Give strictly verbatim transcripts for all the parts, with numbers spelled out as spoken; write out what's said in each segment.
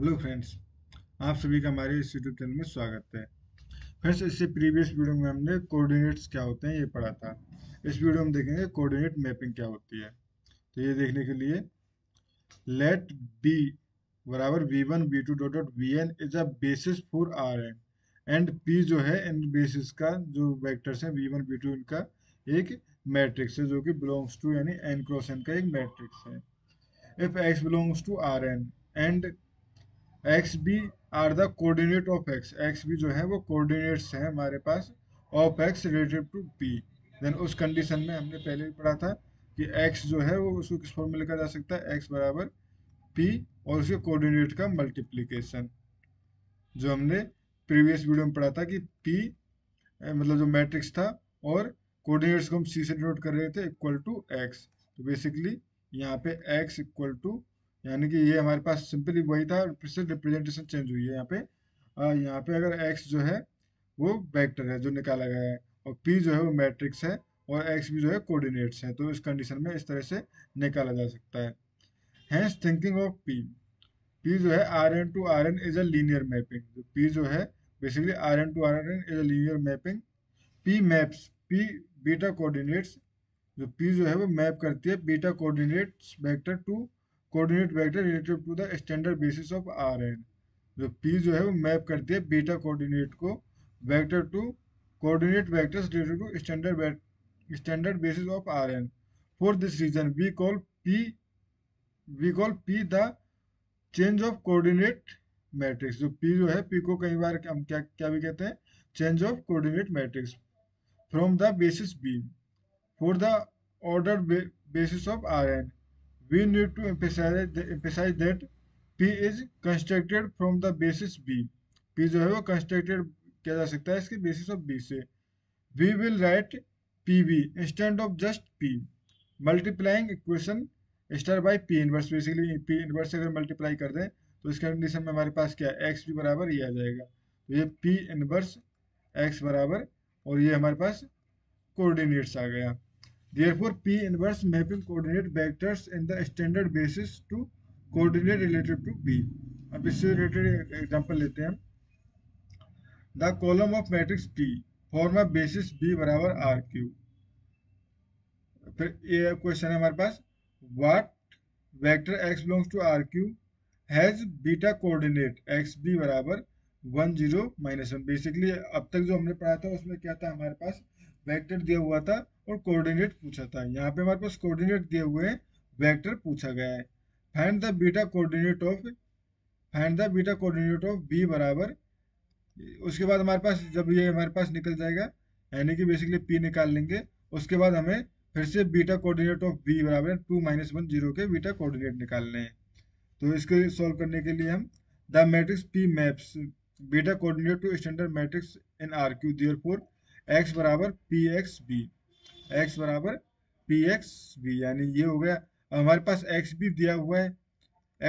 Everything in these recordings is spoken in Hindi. हेलो फ्रेंड्स, आप सभी का हमारे इस यूट्यूब चैनल में स्वागत है। फ्रेंड्स, इससे प्रीवियस वीडियो में हमने कोऑर्डिनेट्स क्या होते हैं ये पढ़ा था। इस वीडियो में देखेंगे कोऑर्डिनेट मैपिंग क्या होती है। तो ये देखने के लिए लेट बी बराबर v one v two dot dot v n is a basis for R n and P जो है इन बेसिस का जो वेक्टर्स हैं वी वन वी टू इनका एक मैट्रिक्स है जो कि बिलोंग्स टू यानी एन क्रॉस एन का एक मैट्रिक्स है। If x belongs to R n and x B are the coordinate of x, x B जो है वो कोऑर्डिनेट्स हैं हमारे पास of x related to P. Then उस कंडीशन में हमने पहले भी पढ़ा था कि एक्स जो है वो उसको किस फॉर्म में लिखा जा सकता है, एक्स बराबर पी और उसके कोऑर्डिनेट का मल्टीप्लिकेशन। जो हमने प्रीवियस वीडियो में पढ़ा था कि पी मतलब जो मैट्रिक्स था और कोऑर्डिनेट्स को हम सी से डिनोट कर रहे थे इक्वल टू एक्स। तो बेसिकली यहाँ पे एक्स इक्वल टू यानी कि ये हमारे पास सिंपली वही था, सिर्फ रिप्रेजेंटेशन चेंज हुई है यहाँ पे। आ, यहाँ पे अगर x जो है वो वेक्टर है जो निकाला गया है और p जो है वो मैट्रिक्स है और x भी जो है कोऑर्डिनेट्स हैं, तो इस कंडीशन में इस तरह से निकाला जा सकता है। Hence thinking of p, p जो है R n to R n is a linear mapping. p जो है basically R n to R n is a linear mapping. p maps p beta coordinates, जो p जो है वो मैप करती है beta coordinates vector to coordinate vector related to the standard basis of R n. जो पी जो है वो मैप करती है बीटा कोऑर्डिनेट को vector to coordinate vectors related to standard standard basis of R n. For this reason we call P we call P the change of coordinate matrix. जो पी जो है पी को कई बार हम क्या क्या भी कहते हैं, change of coordinate matrix from the basis B for the order basis of R n. We need to emphasize emphasize that P is constructed from the basis B. P जो है वो constructed किया जा सकता है इसके basis of B से। We will write P B instead of just P, multiplying equation star by P inverse। Basically P inverse अगर multiply कर दें तो इसके कंडीशन में हमारे पास क्या है, एक्स भी बराबर ये आ जाएगा। तो ये P इनवर्स एक्स बराबर और ये हमारे पास कोऑर्डिनेट्स आ गया। Therefore, P inverse mapping coordinate vectors in the standard basis to coordinate related to B. अब इससे related example लेते हैं। The column of matrix P form a basis B बराबर R cube. फिर ये क्वेश्चन है हमारे पास, what vector x belongs to R cube has beta coordinate x B बराबर one zero minus one. Basically अब तक जो हमने पढ़ा था उसमें क्या था, हमारे पास वेक्टर दिया हुआ था और कोऑर्डिनेट पूछा था। यहाँ पे हमारे पास कोऑर्डिनेट दिए हुए हैं, वेक्टर पूछा गया है। Find the beta coordinate of find the beta coordinate of B बराबर, उसके बाद हमारे पास जब ये हमारे पास निकल जाएगा यानी कि बेसिकली पी निकाल लेंगे, उसके बाद हमें फिर से बीटा कोऑर्डिनेट ऑफ बी बराबर टू माइनस वन जीरो के बीटा कोऑर्डिनेट निकालने हैं। तो इसको सॉल्व करने के लिए हम the matrix P maps beta coordinate to standard matrix in R Q. Therefore x बराबर पी एक्स बी एक्स बराबर पी एक्स बी यानी ये हो गया। हमारे पास एक्स भी दिया हुआ है,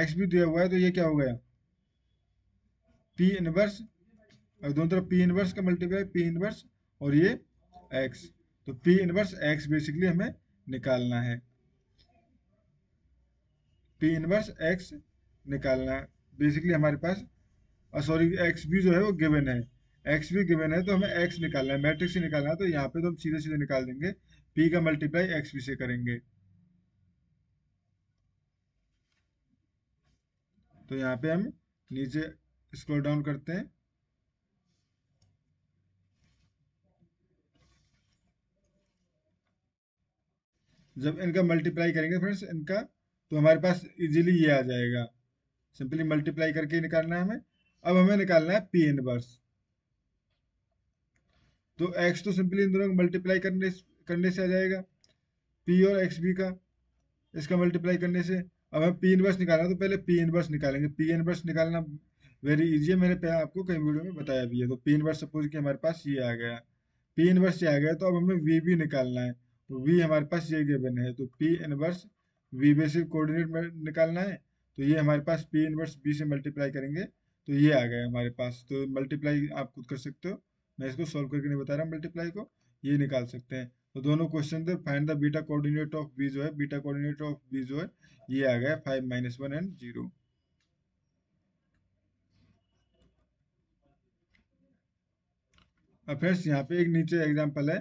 एक्स भी दिया हुआ है तो ये क्या हो गया, पी इनवर्स और दोनों तरफ पी इनवर्स का मल्टीप्लाई पी इनवर्स और ये एक्स। तो पी इनवर्स एक्स बेसिकली हमें निकालना है, पी इनवर्स एक्स निकालना है बेसिकली हमारे पास। सॉरी एक्स भी जो है वो गिवन है, एक्स भी गिवन है तो हमें एक्स निकालना है, मैट्रिक्स से निकालना है। तो यहाँ पे तो हम सीधे सीधे निकाल देंगे, पी का मल्टीप्लाई एक्स भी से करेंगे। तो यहाँ पे हम नीचे स्क्रॉल डाउन करते हैं। जब इनका मल्टीप्लाई करेंगे फ्रेंड्स इनका, तो हमारे पास इजीली ये आ जाएगा। सिंपली मल्टीप्लाई करके ही निकालना है हमें। अब हमें निकालना है पी इनवर्स। तो x तो सिंपली इन दोनों को मल्टीप्लाई करने करने से आ जाएगा, p और एक्स बी का इसका मल्टीप्लाई करने से। अब हम p इनवर्स निकालना तो पहले p इनवर्स निकालेंगे। p इनवर्स निकालना वेरी इजी है, मैंने पहले आपको कई वीडियो में बताया भी है। तो p इनवर्स सपोज कि हमारे पास ये आ गया, p इनवर्स ये आ गया तो अब हमें v भी निकालना है। तो v हमारे पास ये गिवन है तो p inverse v basis coordinate में निकालना है। तो ये हमारे पास p इनवर्स b से मल्टीप्लाई करेंगे तो ये आ गया हमारे पास। तो मल्टीप्लाई आप खुद कर सकते हो, मैं इसको सॉल्व करके नहीं बता रहा हूँ, मल्टीप्लाई को ये निकाल सकते हैं। तो दोनों क्वेश्चन थे। Find the beta coordinate of B जो है बीटा कोऑर्डिनेट ऑफ बी जो है ये आ गया five minus one and zero. Affairs. यहाँ पे एक नीचे एग्जांपल है,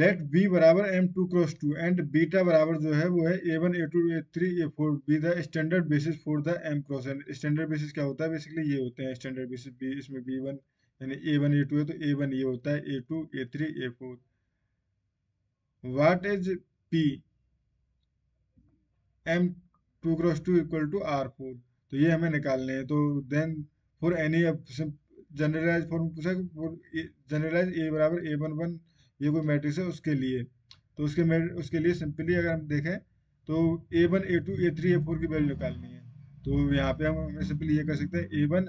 लेट बी बराबर M two cross two and beta बराबर जो है वो है A one A two A three A four B the standard basis for the M cross N. Standard basis क्या होता है? बेसिकली ये होते हैं स्टैंडर्ड बेसिस। बी इसमें बी वन यानी ए वन ए टू है तो ए वन ये होता है, A two A three A four. What is P? M two cross two equal to R four. तो ये हमें निकालने हैं। तो then for any generalise form पूछा कि जनरलाइज ए बराबर ए वन वन ये कोई मैट्रिक्स है उसके लिए, तो उसके उसके लिए सिंपली अगर हम देखें तो A one A two A three A four की वैल्यू निकालनी है। तो यहाँ पे हम सिंपली ये कर सकते हैं ए वन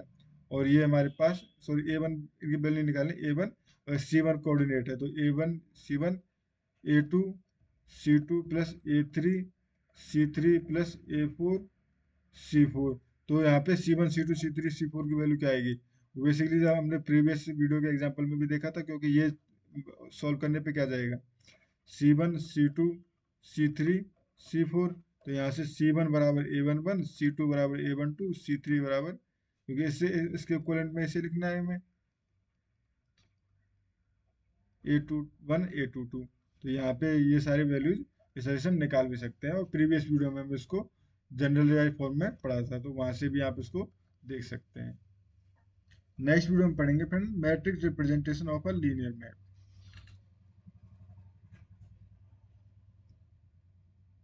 और ये हमारे पास सॉरी ए वन इनकी वैल्यू निकालें, ए वन और सी वन कोऑर्डिनेट है तो A one C one A two C two plus A three C three plus A four C four. तो यहाँ पे C one C two C three C four की वैल्यू क्या आएगी? बेसिकली जब हमने प्रीवियस वीडियो के एग्जांपल में भी देखा था, क्योंकि ये सॉल्व करने पे क्या जाएगा C one C two C three C four. तो यहाँ से सी वन बराबर A one one C two बराबर A one two C three बराबर, क्योंकि इससे इसके इक्विवेलेंट में इसे लिखना है हमें A two one A two two. तो यहाँ पे ये सारे वैल्यूज इस तरह से हम निकाल भी सकते हैं और प्रीवियस वीडियो में हम इसको जनरलाइज फॉर्म में पढ़ा था, तो वहां से भी आप इसको देख सकते हैं। नेक्स्ट वीडियो में पढ़ेंगे friend matrix representation of a linear map.